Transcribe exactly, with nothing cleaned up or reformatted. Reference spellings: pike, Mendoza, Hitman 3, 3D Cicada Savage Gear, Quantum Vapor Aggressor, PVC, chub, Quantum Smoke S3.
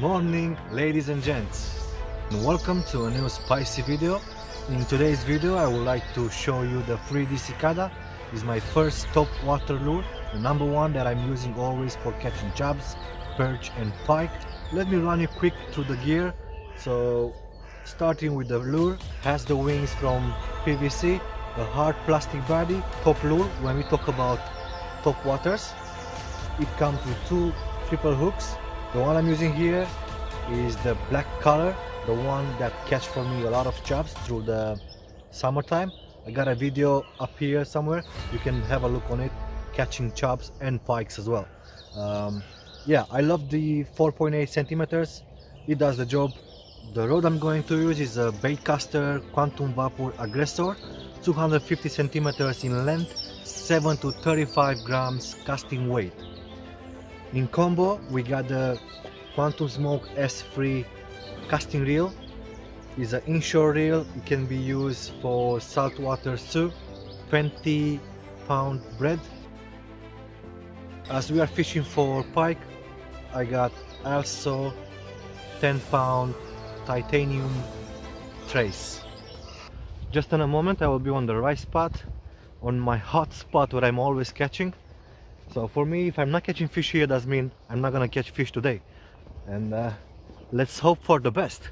Morning, ladies and gents, and welcome to a new spicy video. In today's video I would like to show you the three D Cicada. It's my first top water lure, the number one that I'm using always for catching jabs, perch and pike. Let me run you quick through the gear. So starting with the lure, has the wings from P V C, a hard plastic body, top lure. When we talk about top waters, it comes with two triple hooks. The one I'm using here is the black color, the one that catch for me a lot of jobs through the summertime. I got a video up here somewhere, you can have a look on it, catching chubs and pikes as well. Um, yeah, I love the four point eight centimeters, it does the job. The rod I'm going to use is a Baitcaster Quantum Vapor Aggressor, two hundred fifty centimeters in length, seven to thirty-five grams casting weight. In combo we got the Quantum Smoke S three casting reel. It's an inshore reel, it can be used for saltwater too, twenty pound bread. As we are fishing for pike, I got also ten pound titanium trace. Just in a moment I will be on the right spot, on my hot spot where I'm always catching. So for me, if I'm not catching fish here, that means I'm not gonna catch fish today. And uh, let's hope for the best.